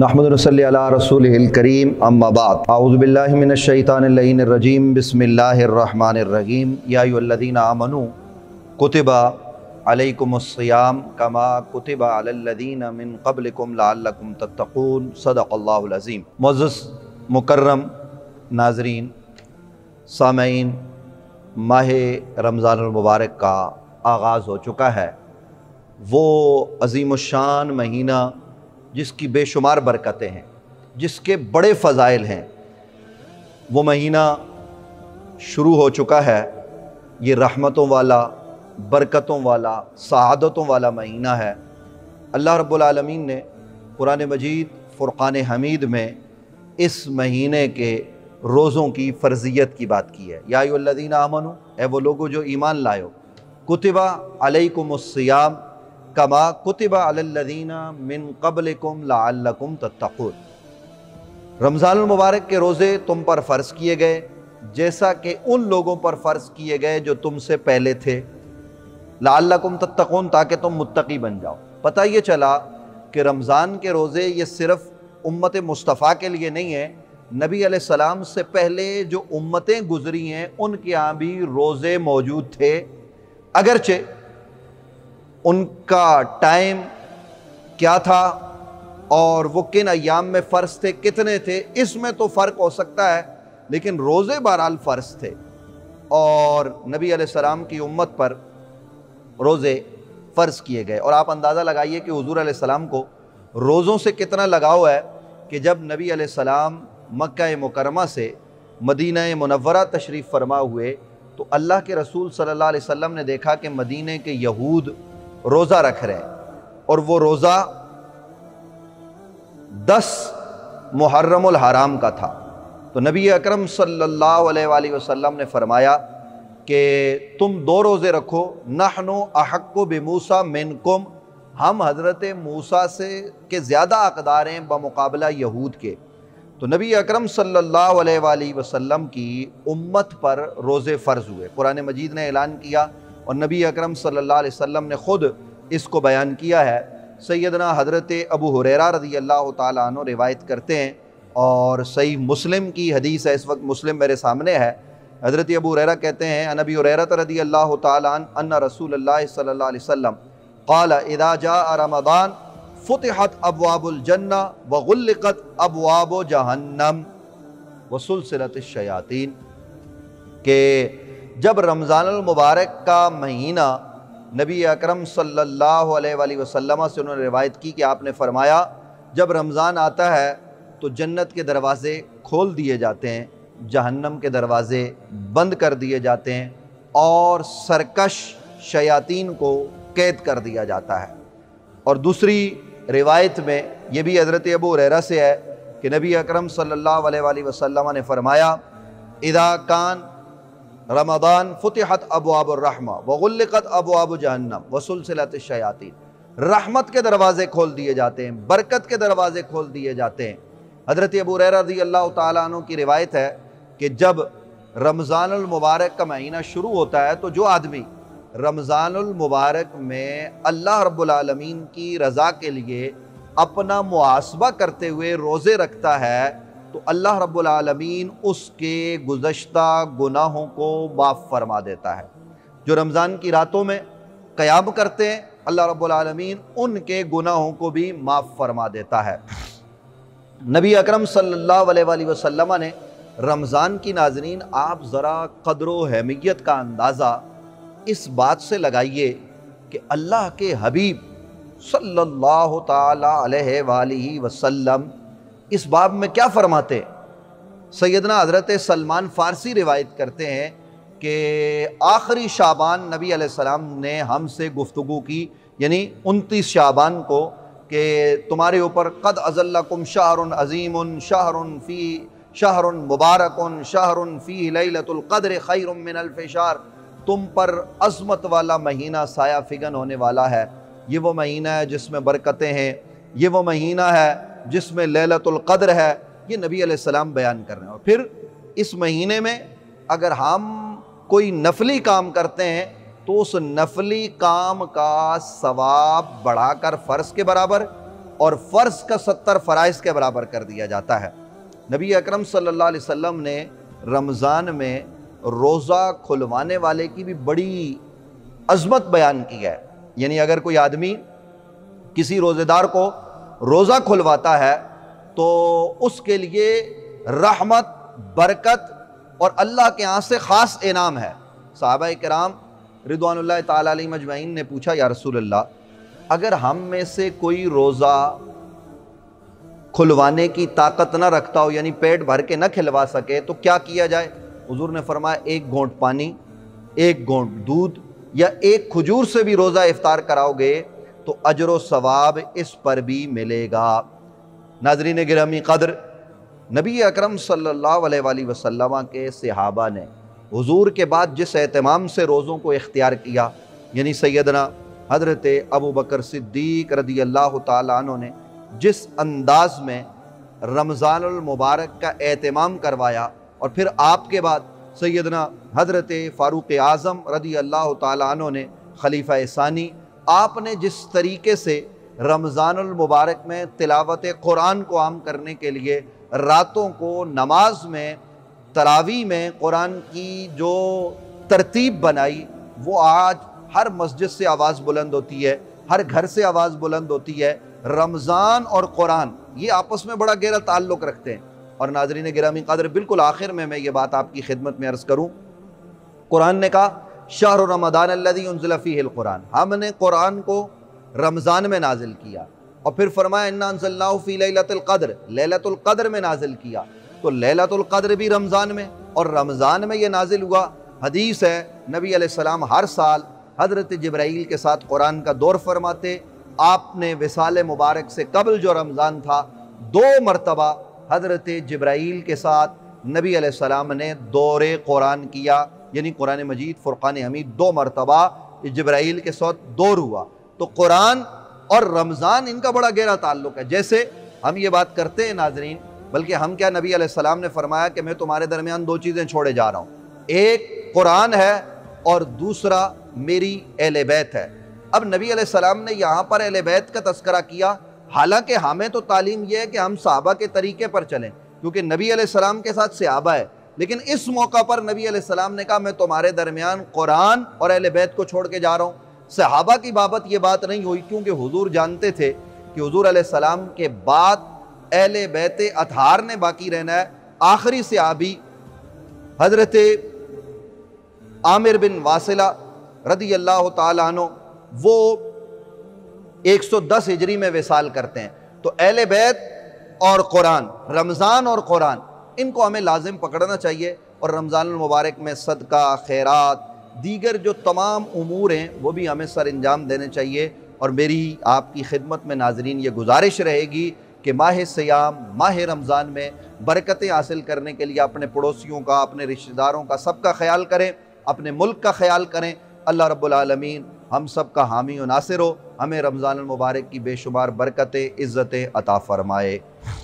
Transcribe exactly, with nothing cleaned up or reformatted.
नहमदुनसल्ली अला रसूलिल करीम अम्मा बाद औज़ुबिल्लाहि मिनश्शैतानिर्रजीम बिस्मिल्लाहिर्रहमानिर्रहीम या अय्युहल्लज़ीना आमनू कुतिबा अलैकुमुस्सियाम कमा कुतिबा अलल्लज़ीना मिन क़ब्लिकुम लअल्लकुम तत्तक़ून सदक़ल्लाहुल अज़ीम। मुअज़्ज़ज़ मुकर्रम नाज़रीन सामईन, माह रमज़ानुल मुबारक का आगाज़ हो चुका है। वो अज़ीमुशान महीना जिसकी बेशुमार बरकतें हैं, जिसके बड़े फ़ज़ाइल हैं, वो महीना शुरू हो चुका है। ये रहमतों वाला, बरकतों वाला, सआदतों वाला महीना है। अल्लाह रब्बुल आलमीन ने कुरान मजीद फ़ुरक़ान हमीद में इस महीने के रोज़ों की फ़र्ज़ियत की बात की है। या अय्युहल्लज़ीना आमनू, ऐ वो लोगो जो ईमान लायो, कुतिबा अलैकुमुस्सियाम कमा कुतिबा अलल्लज़ीना मिन क़ब्लिकुम लअल्लकुम तत्तक़ून। रमज़ानुल मुबारक के रोज़े तुम पर फ़र्ज़ किए गए जैसा कि उन लोगों पर फ़र्ज़ किए गए जो तुमसे पहले थे। लअल्लकुम तत्तक़ून, ताकि तुम मुत्तकी बन जाओ। पता ये चला कि रमज़ान के रोज़े ये सिर्फ़ उम्मत मुस्तफ़ा के लिए नहीं है, नबी अलैहिस्सलाम से पहले जो उम्मतें गुज़री हैं उनके यहाँ भी रोज़े मौजूद थे, अगरचे उनका टाइम क्या था और वो किन अयाम में फ़र्ज़ थे, कितने थे, इसमें तो फ़र्क हो सकता है, लेकिन रोज़े बहरहाल फ़र्ज़ थे। और नबी अलैहिस्सलाम की उम्मत पर रोज़े फ़र्ज़ किए गए। और आप अंदाज़ा लगाइए कि हुज़ूर अलैहिस्सलाम को रोज़ों से कितना लगाव है कि जब नबी अलैहिस्सलाम मक्का मुकरमा से मदीना मुनव्वरा तशरीफ़ फरमा हुए तो अल्लाह के रसूल सल्लल्लाहु अलैहि वसल्लम ने देखा कि मदीने के यहूद रोज़ा रख रहे हैं और वो रोज़ा दस मुहर्रमुल हराम का था। तो नबी अकरम सल्लल्लाहु अलैहि वसल्लम ने फरमाया कि तुम दो रोज़े रखो, नहनु अहक्कु बिमूसा मिनकुम, हम हज़रत मूसा से के ज़्यादा हक़दार हैं बमुक़ाबला यहूद के। तो नबी अकरम सल्लल्लाहु अलैहि वसल्लम की उम्मत पर रोज़े फ़र्ज़ हुए। कुरान मजीद ने ऐलान किया और नबी अकरम सल्लल्लाहु अलैहि वसल्लम ने ख़ुद इसको बयान किया है। सैयदना हज़रत अबू हुरैरा रज़ियल्लाहु ताला अन्हु रिवायत करते हैं और सही मुस्लिम की हदीस है, इस वक्त मुस्लिम मेरे सामने है। हज़रत अबू हुरैरा कहते हैं, अन अबी हुरैरा रज़ियल्लाहु ताला अन्हु अन्ना रसूलल्लाह सल्लल्लाहु अलैहि वसल्लम क़ाला इज़ा जाअ रमज़ान फुतिहत अबवाबुल जन्ना व गुल्लिकत अबवाबु जहन्नम व सुलसिलत शयातीन, के जब रमज़ानुल मुबारक का महीना नबी अकरम सल्लल्लाहु अलैहि वसल्लम से उन्होंने रिवायत की कि आपने फ़रमाया जब रमज़ान आता है तो जन्नत के दरवाज़े खोल दिए जाते हैं, जहन्नम के दरवाज़े बंद कर दिए जाते हैं और सरकश शयातीन को कैद कर दिया जाता है। और दूसरी रिवायत में यह भी हज़रत अबू हुरैरा से है कि नबी अकरम सल्लल्लाहु अलैहि वसल्लम ने फ़रमाया इदा कान रमदान फुतिहत अबवाबुर रहमा व गुल्लिकत अबवाबु जहन्नम व सुलसिलत शयातीन, रहमत के दरवाज़े खोल दिए जाते हैं, बरकत के दरवाज़े खोल दिए जाते हैं। हज़रत अबू हुरैरा रज़ियल्लाहु ताला अन्हु की रिवायत है कि जब रमज़ानुल मुबारक का महीना शुरू होता है तो जो आदमी रमज़ानुल मुबारक में अल्लाह रब्बुल आलमीन की रज़ा के लिए अपना मुआसबा करते हुए रोज़े रखता है तो अल्लाह रब्बुल आलमीन उसके गुज़श्ता गुनाहों को माफ़ फरमा देता है। जो रमज़ान की रातों में क़याम करते हैं अल्लाह रब्बुल आलमीन उनके गुनाहों को भी माफ़ फरमा देता है। नबी अकरम सल्लल्लाहु अलैहि वसल्लम ने रमज़ान की, नाज़रीन आप ज़रा क़द्र व अहमियत का अंदाज़ा इस बात से लगाइए कि अल्लाह के हबीब सल्लल्लाहु ताला अलैहि वसल्लम इस बाब में क्या फरमाते। सैयदना हज़रत सलमान फ़ारसी रिवायत करते हैं कि आखिरी शाबान नबी अलैहिस्सलाम ने हमसे गुफ्तगू की, यानी उनतीस शाबान को, कि तुम्हारे ऊपर क़द अज़ल्लकुम शहरुन अज़ीमुन शहरुन फ़ी शहरुन मुबारकुन शहरुन फ़ी लैलतुल क़द्र खैरुम मिन अल्फ़ि शहर, तुम पर अज़मत वाला महीना, साया फिगन होने वाला है। ये वो महीना है जिसमें बरकतें हैं, ये वो महीना है जिसमें लैलतुल क़द्र है। ये नबी अलैहिस्सलाम बयान कर रहे हैं। और फिर इस महीने में अगर हम कोई नफली काम करते हैं तो उस नफली काम का सवाब बढ़ाकर फ़र्ज़ के बराबर और फ़र्ज़ का सत्तर फ़राइज़ के बराबर कर दिया जाता है। नबी अकरम सल्लल्लाहु अलैहि वसल्लम ने रमज़ान में रोज़ा खुलवाने वाले की भी बड़ी अज़मत बयान की है। यानी अगर कोई आदमी किसी रोज़ेदार को रोज़ा खुलवाता है तो उसके लिए रहमत, बरकत और अल्लाह के यहाँ से ख़ास इनाम है। सहाबाए किराम रिदवानुल्लाह ताला अलैहि मजमईन ने पूछा, या रसूल अल्लाह, अगर हम में से कोई रोज़ा खुलवाने की ताकत ना रखता हो, यानी पेट भर के ना खिलवा सके, तो क्या किया जाए? हुजूर ने फरमाया, एक घोंट पानी, एक घोंट दूध या एक खजूर से भी रोज़ा इफ्तार कराओगे तो अजर व सवाब इस पर भी मिलेगा। नाज़रीन गिरामी कदर, नबी अकरम सल्लल्लाहु अलैहि वसल्लम के सहाबा ने हुजूर के बाद जिस एहतमाम से रोज़ों को इख्तियार किया, यानी सैयदना हज़रत अबू बकर सिद्दीक रदी अल्लाह तआला अन्हु ने जिस अंदाज़ में रमज़ानुल मुबारक का एहतमाम करवाया, और फिर आपके बाद सैयदना हज़रत फ़ारूक आज़म रदी अल्लाह तआला अन्हु ने खलीफा सानी, आपने जिस तरीके से रमज़ानुल मुबारक में तिलावत कुरान को आम करने के लिए रातों को नमाज में, तरावी में कुरान की जो तरतीब बनाई, वो आज हर मस्जिद से आवाज़ बुलंद होती है, हर घर से आवाज़ बुलंद होती है। रमज़ान और कुरान ये आपस में बड़ा गहरा ताल्लुक़ रखते हैं। और नाज़रीन गिरामी क़द्र, बिल्कुल आखिर में मैं ये बात आपकी खिदमत में अर्ज़ करूँ, कुरान ने कहा, शहरु रमदान अल्लज़ी उनज़िला फ़ीहिल कुरान, हमने कुरान को रमज़ान में नाजिल किया। और फिर फरमाया, इन्ना अंज़लनाहु फ़ी लैलतिल क़द्र, लैलतुल क़द्र में नाजिल किया। तो लैलतुल क़द्र भी रमज़ान में, और रमज़ान में ये नाजिल हुआ। हदीस है, नबी अलैहिस्सलाम हर साल हज़रत जिब्राइल के साथ कुरान का दौर फरमाते। आपने विसाल मुबारक से कबल जो रमज़ान था, दो मरतबा हज़रत जिब्राइल के साथ नबी अलैहिस्सलाम ने दौर कुरान किया, यानी कुरान मजीद फुरक़ान हमीद दो मरतबा जिब्राइल के साथ दौर हुआ। तो कुरान और रमज़ान इनका बड़ा गहरा ताल्लुक़ है। जैसे हम ये बात करते हैं नाजरीन, बल्कि हम क्या, नबी अलैहिस्सलाम ने फरमाया कि मैं तुम्हारे दरमियान दो चीज़ें छोड़े जा रहा हूँ, एक कुरान है और दूसरा मेरी अहले बैत है। अब नबी अलैहिस्सलाम ने यहाँ पर अहले बैत का तस्करा किया, हालांकि हमें तो तालीम यह है कि हम सहाबा के तरीके पर चलें, क्योंकि नबी अलैहिस्सलाम के साथ सहाबा है। लेकिन इस मौका पर नबी अलैहिस्सलाम ने कहा, मैं तुम्हारे दरमियान कुरान और अहले बैत को छोड़ के जा रहा हूँ। सहाबा की बाबत ये बात नहीं हुई, क्योंकि हुजूर जानते थे कि हुजूर अलैहिस्सलाम के बाद अहले बैत अतहार ने बाकी रहना है। आखिरी सहाबी हज़रत आमिर बिन वासिला रदी अल्लाह तआला अन्हु, वो एक सौ दस हिजरी में विसाल करते हैं। तो अहले बैत और कुरान, रमज़ान और कुरान, इनको हमें लाजिम पकड़ना चाहिए। और रमज़ान मुबारक में सदका, खैरात, दीगर जो तमाम उमूर हैं, वो भी हमें सर अंजाम देने चाहिए। और मेरी आपकी खिदमत में नाजरीन ये गुजारिश रहेगी कि माह सियाम, माह रमज़ान में बरकतें हासिल करने के लिए अपने पड़ोसियों का, अपने रिश्तेदारों का, सबका ख्याल करें, अपने मुल्क का ख्याल करें। अल्लाह रब्बुल आलमीन हम सब का हामी और नासिर हो, हमें रमज़ान मुबारक की बेशुमार बरकतें, इज़्ज़तें अता फ़रमाए।